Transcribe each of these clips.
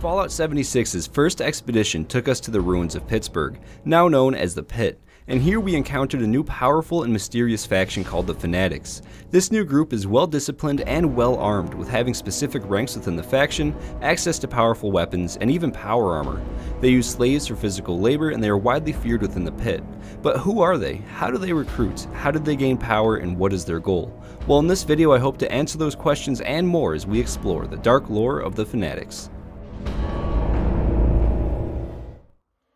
Fallout 76's first expedition took us to the ruins of Pittsburgh, now known as the Pitt, and here we encountered a new powerful and mysterious faction called the Fanatics. This new group is well disciplined and well armed, with having specific ranks within the faction, access to powerful weapons, and even power armor. They use slaves for physical labor and they are widely feared within the Pit. But who are they? How do they recruit? How did they gain power and what is their goal? Well, in this video I hope to answer those questions and more as we explore the dark lore of the Fanatics.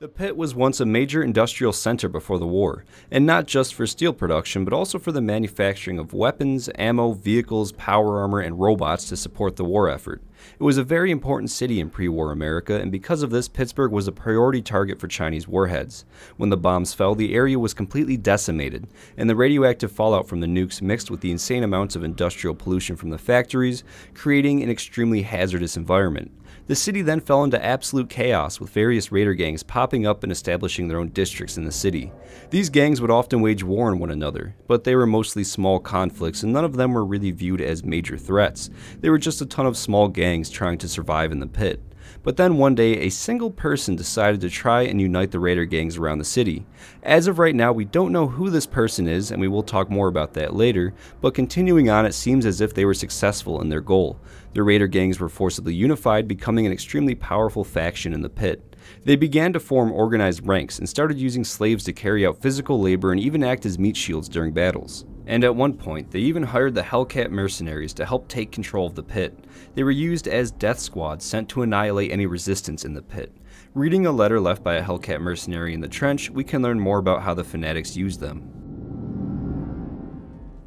The Pitt was once a major industrial center before the war, and not just for steel production but also for the manufacturing of weapons, ammo, vehicles, power armor, and robots to support the war effort. It was a very important city in pre-war America, and because of this, Pittsburgh was a priority target for Chinese warheads. When the bombs fell, the area was completely decimated, and the radioactive fallout from the nukes mixed with the insane amounts of industrial pollution from the factories, creating an extremely hazardous environment. The city then fell into absolute chaos, with various raider gangs popping up and establishing their own districts in the city. These gangs would often wage war on one another, but they were mostly small conflicts and none of them were really viewed as major threats. They were just a ton of small gangs trying to survive in the Pit. But then one day, a single person decided to try and unite the raider gangs around the city. As of right now, we don't know who this person is, and we will talk more about that later, but continuing on, it seems as if they were successful in their goal. The raider gangs were forcibly unified, becoming an extremely powerful faction in the Pit. They began to form organized ranks and started using slaves to carry out physical labor and even act as meat shields during battles. And at one point, they even hired the Hellcat Mercenaries to help take control of the Pit. They were used as death squads sent to annihilate any resistance in the Pit. Reading a letter left by a Hellcat Mercenary in the trench, we can learn more about how the Fanatics used them.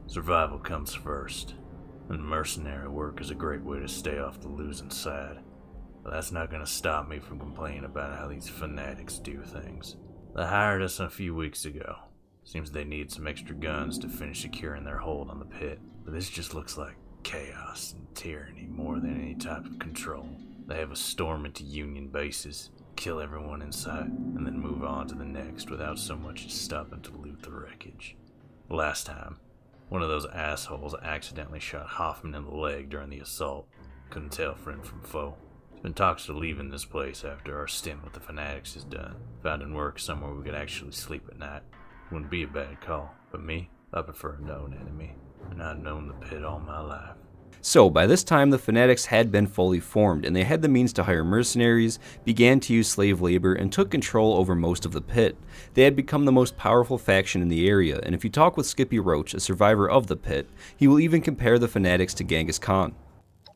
Survival comes first, and mercenary work is a great way to stay off the losing side. But that's not gonna stop me from complaining about how these Fanatics do things. They hired us a few weeks ago. Seems they need some extra guns to finish securing their hold on the Pit, but this just looks like chaos and tyranny more than any type of control. They have us storm into Union bases, kill everyone in sight, and then move on to the next without so much as stopping to loot the wreckage. Last time, one of those assholes accidentally shot Hoffman in the leg during the assault. Couldn't tell friend from foe. Been talks of leaving this place after our stint with the Fanatics is done. Finding work somewhere we could actually sleep at night wouldn't be a bad call, but me, I prefer a known enemy, and I've known the Pit all my life. So by this time the Fanatics had been fully formed, and they had the means to hire mercenaries, began to use slave labor, and took control over most of the Pit. They had become the most powerful faction in the area, and if you talk with Skippy Roach, a survivor of the Pit, he will even compare the Fanatics to Genghis Khan.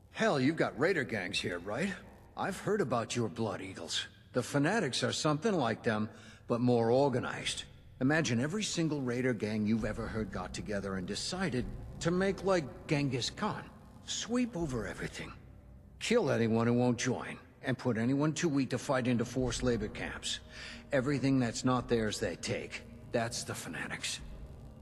Hell, you've got raider gangs here, right? I've heard about your blood eagles. The Fanatics are something like them, but more organized. Imagine every single raider gang you've ever heard got together and decided to make like Genghis Khan. Sweep over everything. Kill anyone who won't join, and put anyone too weak to fight into forced labor camps. Everything that's not theirs they take. That's the Fanatics.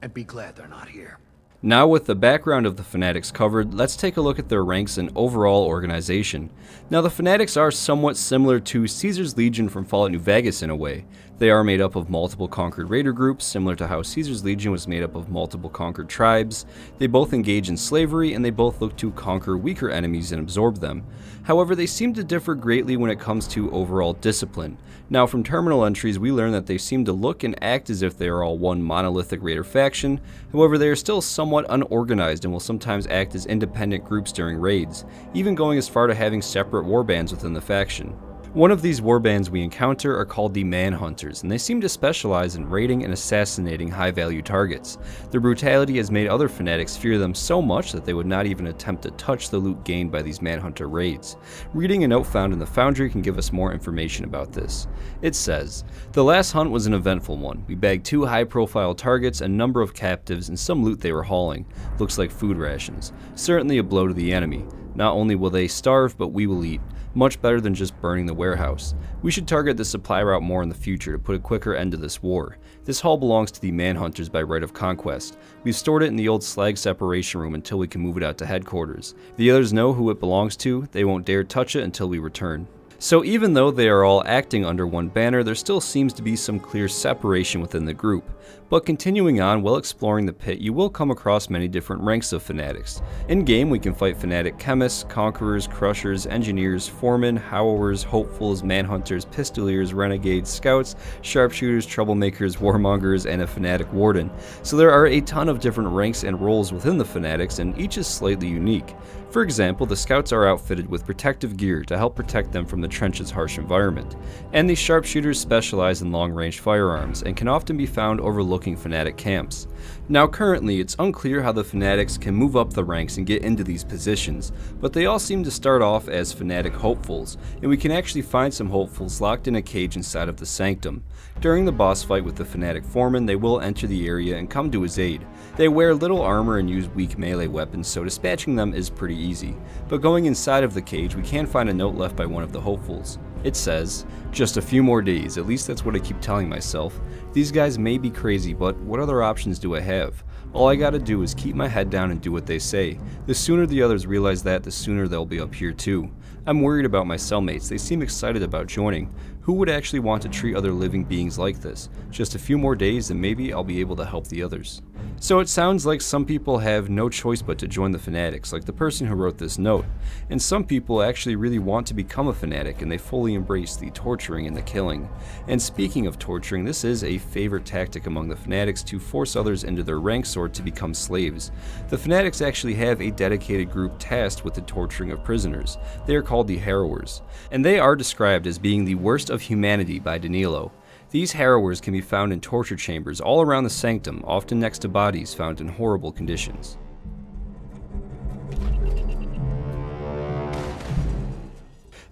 And be glad they're not here. Now with the background of the Fanatics covered, let's take a look at their ranks and overall organization. Now the Fanatics are somewhat similar to Caesar's Legion from Fallout New Vegas in a way. They are made up of multiple conquered raider groups, similar to how Caesar's Legion was made up of multiple conquered tribes. They both engage in slavery and they both look to conquer weaker enemies and absorb them. However, they seem to differ greatly when it comes to overall discipline. Now from terminal entries we learn that they seem to look and act as if they are all one monolithic raider faction, however they are still somewhat unorganized and will sometimes act as independent groups during raids, even going as far to having separate warbands within the faction. One of these warbands we encounter are called the Manhunters, and they seem to specialize in raiding and assassinating high-value targets. Their brutality has made other Fanatics fear them so much that they would not even attempt to touch the loot gained by these Manhunter raids. Reading a note found in the Foundry can give us more information about this. It says, "The last hunt was an eventful one. We bagged 2 high-profile targets, a number of captives, and some loot they were hauling. Looks like food rations. Certainly a blow to the enemy. Not only will they starve, but we will eat. Much better than just burning the warehouse. We should target the supply route more in the future to put a quicker end to this war. This haul belongs to the Manhunters by right of conquest. We've stored it in the old slag separation room until we can move it out to headquarters. The others know who it belongs to. They won't dare touch it until we return." So even though they are all acting under one banner, there still seems to be some clear separation within the group. But continuing on, while exploring the pit, you will come across many different ranks of fanatics. In-game, we can fight fanatic chemists, conquerors, crushers, engineers, foremen, howlers, hopefuls, manhunters, pistoliers, renegades, scouts, sharpshooters, troublemakers, warmongers, and a fanatic warden. So there are a ton of different ranks and roles within the fanatics, and each is slightly unique. For example, the scouts are outfitted with protective gear to help protect them from the trench's harsh environment, and the sharpshooters specialize in long-range firearms and can often be found overlooking fanatic camps. Now currently, it's unclear how the fanatics can move up the ranks and get into these positions, but they all seem to start off as fanatic hopefuls, and we can actually find some hopefuls locked in a cage inside of the sanctum. During the boss fight with the fanatic foreman, they will enter the area and come to his aid. They wear little armor and use weak melee weapons, so dispatching them is pretty easy. But going inside of the cage, we can find a note left by one of the hopefuls. It says, "Just a few more days, at least that's what I keep telling myself. These guys may be crazy, but what other options do I have? All I gotta do is keep my head down and do what they say. The sooner the others realize that, the sooner they'll be up here too. I'm worried about my cellmates, they seem excited about joining. Who would actually want to treat other living beings like this? Just a few more days and maybe I'll be able to help the others." So it sounds like some people have no choice but to join the fanatics, like the person who wrote this note. And some people actually really want to become a fanatic and they fully embrace the torturing and the killing. And speaking of torturing, this is a favorite tactic among the fanatics to force others into their ranks or to become slaves. The fanatics actually have a dedicated group tasked with the torturing of prisoners. They are called the harrowers. And they are described as being the worst of humanity by Danilo. These harrowers can be found in torture chambers all around the sanctum, often next to bodies found in horrible conditions.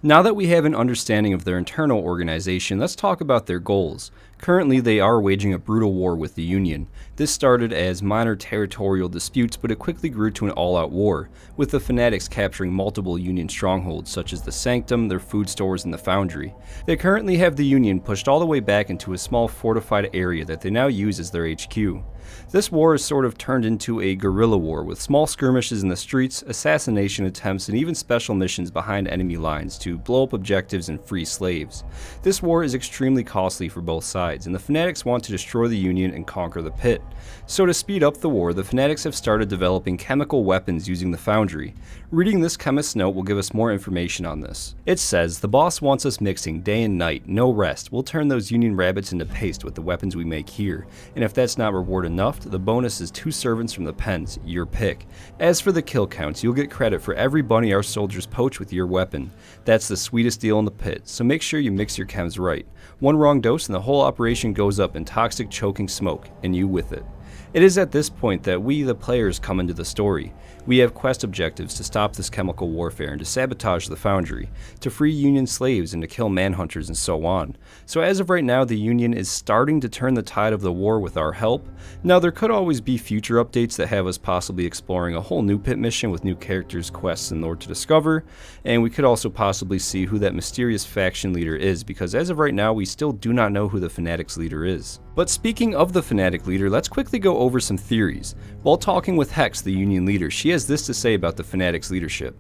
Now that we have an understanding of their internal organization, let's talk about their goals. Currently, they are waging a brutal war with the Union. This started as minor territorial disputes, but it quickly grew to an all-out war, with the fanatics capturing multiple Union strongholds such as the Sanctum, their food stores, and the Foundry. They currently have the Union pushed all the way back into a small fortified area that they now use as their HQ. This war is sort of turned into a guerrilla war with small skirmishes in the streets, assassination attempts, and even special missions behind enemy lines to blow up objectives and free slaves. This war is extremely costly for both sides, and the fanatics want to destroy the Union and conquer the Pit. So to speed up the war, the fanatics have started developing chemical weapons using the Foundry. Reading this chemist's note will give us more information on this. It says, "The boss wants us mixing day and night, no rest. We'll turn those Union rabbits into paste with the weapons we make here. And if that's not reward enough, the bonus is 2 servants from the pens, your pick. As for the kill counts, you'll get credit for every bunny our soldiers poach with your weapon. That's the sweetest deal in the Pit, so make sure you mix your chems right. One wrong dose and the whole operation goes up in toxic choking smoke, and you with it." It is at this point that we, the players, come into the story. We have quest objectives to stop this chemical warfare and to sabotage the Foundry, to free Union slaves and to kill manhunters and so on. So as of right now, the Union is starting to turn the tide of the war with our help. Now there could always be future updates that have us possibly exploring a whole new Pit mission with new characters, quests, and lore to discover, and we could also possibly see who that mysterious faction leader is, because as of right now we still do not know who the Fanatics leader is. But speaking of the Fanatic leader, let's quickly go over some theories. While talking with Hex, the Union leader, she has this to say about the Fanatics' leadership.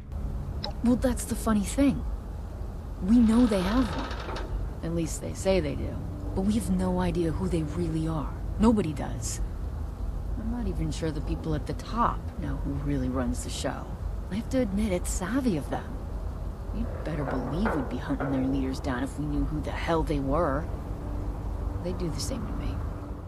"Well, that's the funny thing. We know they have one. At least they say they do. But we have no idea who they really are. Nobody does. I'm not even sure the people at the top know who really runs the show. I have to admit, it's savvy of them. You'd better believe we'd be hunting their leaders down if we knew who the hell they were. They do the same to me."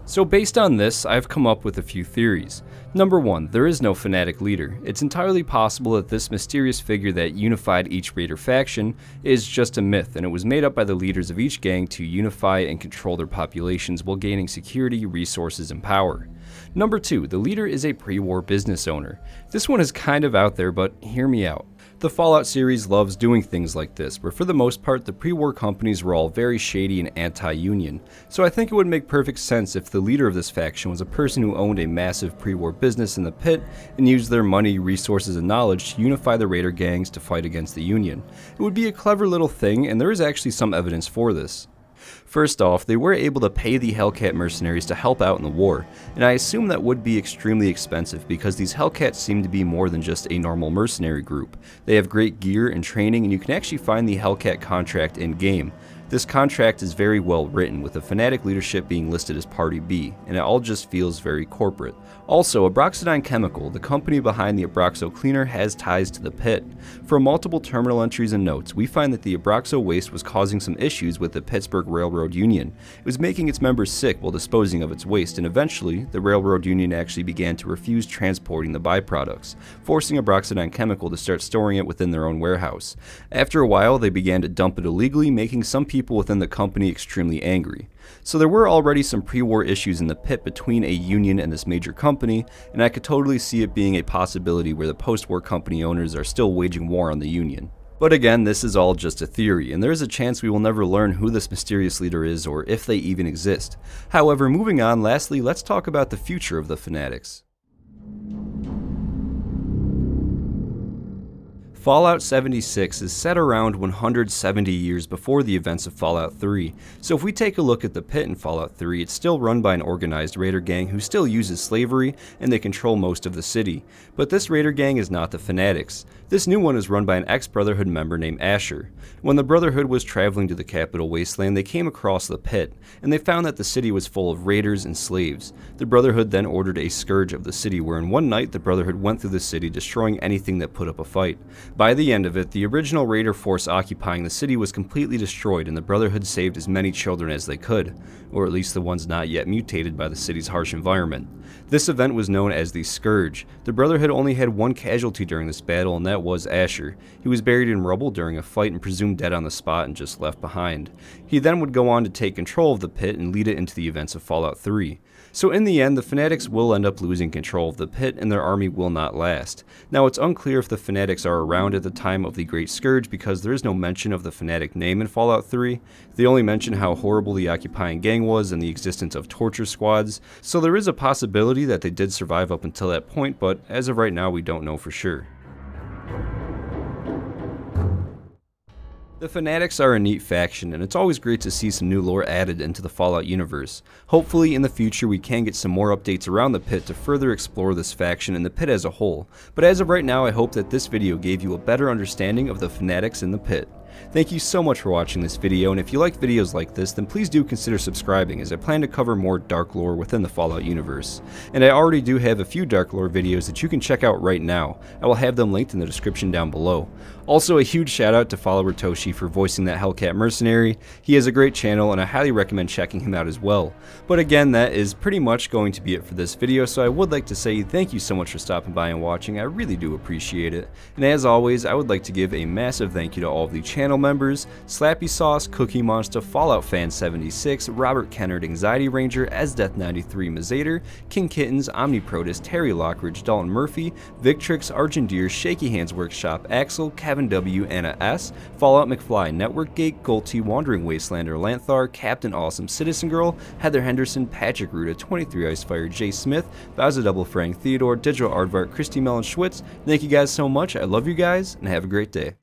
So based on this, I've come up with a few theories. Number 1, there is no fanatic leader. It's entirely possible that this mysterious figure that unified each raider faction is just a myth, and it was made up by the leaders of each gang to unify and control their populations while gaining security, resources, and power. Number 2, the leader is a pre-war business owner. This one is kind of out there, but hear me out. The Fallout series loves doing things like this, but for the most part, the pre-war companies were all very shady and anti-union, so I think it would make perfect sense if the leader of this faction was a person who owned a massive pre-war business in the Pit and used their money, resources, and knowledge to unify the raider gangs to fight against the Union. It would be a clever little thing, and there is actually some evidence for this. First off, they were able to pay the Hellcat mercenaries to help out in the war, and I assume that would be extremely expensive because these Hellcats seem to be more than just a normal mercenary group. They have great gear and training, and you can actually find the Hellcat contract in-game. This contract is very well written, with the Fanatic leadership being listed as Party B, and it all just feels very corporate. Also, Abroxidine Chemical, the company behind the Abroxo Cleaner, has ties to the Pitt. From multiple terminal entries and notes, we find that the Abroxo waste was causing some issues with the Pittsburgh Railroad Union. It was making its members sick while disposing of its waste, and eventually, the Railroad Union actually began to refuse transporting the byproducts, forcing Abroxidine Chemical to start storing it within their own warehouse. After a while, they began to dump it illegally, making some people within the company extremely angry. So there were already some pre-war issues in the Pit between a union and this major company, and I could totally see it being a possibility where the post-war company owners are still waging war on the union. But again, this is all just a theory, and there is a chance we will never learn who this mysterious leader is or if they even exist. However, moving on, lastly, let's talk about the future of the Fanatics. Fallout 76 is set around 170 years before the events of Fallout 3, so if we take a look at the Pit in Fallout 3, it's still run by an organized raider gang who still uses slavery, and they control most of the city. But this raider gang is not the Fanatics. This new one is run by an ex-Brotherhood member named Asher. When the Brotherhood was traveling to the capital wasteland, they came across the Pit, and they found that the city was full of raiders and slaves. The Brotherhood then ordered a scourge of the city, where in one night the Brotherhood went through the city, destroying anything that put up a fight. By the end of it, the original raider force occupying the city was completely destroyed, and the Brotherhood saved as many children as they could, or at least the ones not yet mutated by the city's harsh environment. This event was known as the Scourge. The Brotherhood only had one casualty during this battle, and that was Asher. He was buried in rubble during a fight and presumed dead on the spot and just left behind. He then would go on to take control of the Pit and lead it into the events of Fallout 3. So in the end, the Fanatics will end up losing control of the Pit, and their army will not last. Now, it's unclear if the Fanatics are around at the time of the Great Scourge because there is no mention of the Fanatic name in Fallout 3. They only mention how horrible the occupying gang was and the existence of torture squads, so there is a possibility that they did survive up until that point, but as of right now, we don't know for sure. The Fanatics are a neat faction, and it's always great to see some new lore added into the Fallout universe. Hopefully in the future we can get some more updates around the Pit to further explore this faction and the Pit as a whole, but as of right now I hope that this video gave you a better understanding of the Fanatics and the Pit. Thank you so much for watching this video, and if you like videos like this, then please do consider subscribing as I plan to cover more dark lore within the Fallout universe. And I already do have a few dark lore videos that you can check out right now. I will have them linked in the description down below. Also, a huge shout out to follower Toshi for voicing that Hellcat mercenary. He has a great channel and I highly recommend checking him out as well. But again, that is pretty much going to be it for this video, so I would like to say thank you so much for stopping by and watching. I really do appreciate it. And as always, I would like to give a massive thank you to all of the channel members: Slappy Sauce, Cookie Monster, Fallout Fan 76, Robert Kennard, Anxiety Ranger, Esdeath93, Mazader, King Kittens, Omniprotus, Terry Lockridge, Dalton Murphy, Victrix, Argendeer, Shaky Hands Workshop, Axel, Kevin W, Anna S, Fallout McFly, Network Gate, Golty, Wandering Wastelander, Lanthar, Captain Awesome, Citizen Girl, Heather Henderson, Patrick Ruta, 23 Icefire, Jay Smith, Bowser Double Frank, Theodore, Digital Aardvark, Christy Mellon Schwitz. Thank you guys so much. I love you guys and have a great day.